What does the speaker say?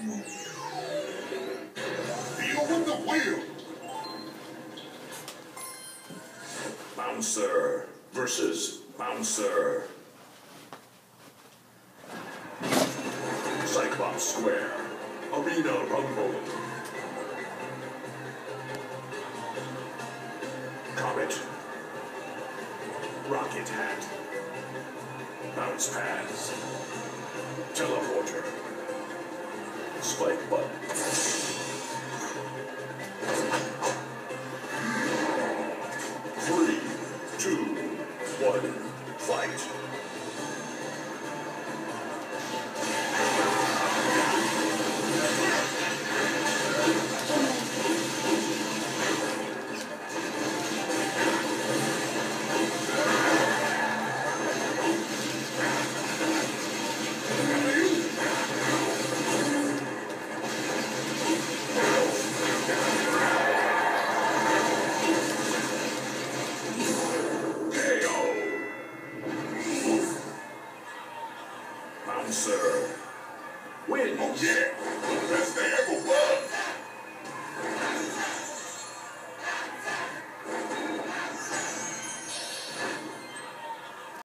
Feel with the wheel. Bouncer versus Bouncer. Cyclops Square. Arena Rumble. Comet. Rocket Hat. Bounce Pads. Teleporter. Spike Button. Three, two, one, fight. Bouncer. Win. Oh yeah, the best they ever were.